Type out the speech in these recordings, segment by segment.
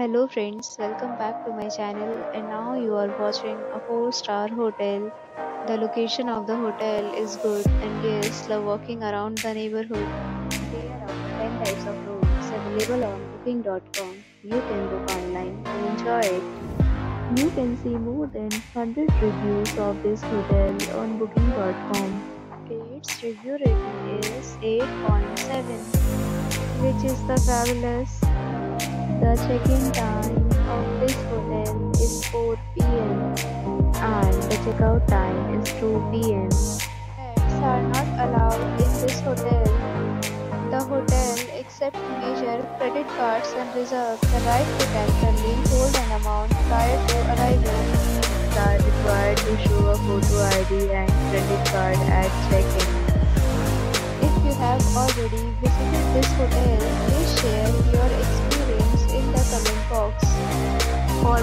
Hello friends, welcome back to my channel, and now you are watching a 4-star hotel. The location of the hotel is good, and guests love walking around the neighborhood. There are 10 types of rooms available on booking.com. You can book online and enjoy it. You can see more than 100 reviews of this hotel on booking.com. Its review rating is 8.7, which is the fabulous. The check-in time of this hotel is 4 p.m. and the check-out time is 2 p.m. Pets are not allowed in this hotel. The hotel accepts major credit cards and reserves the right to temporarily hold an amount prior to arrival. Guests are required to show a photo ID and credit card at check-in. If you have already visited this hotel, please share your experience in the comment box. For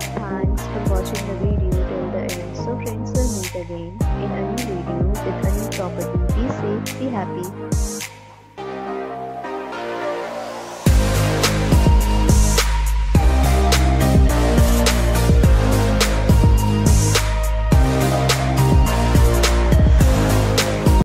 Thanks for watching the video till the end. So friends, will meet again in a new video with a new property. Be safe, be happy.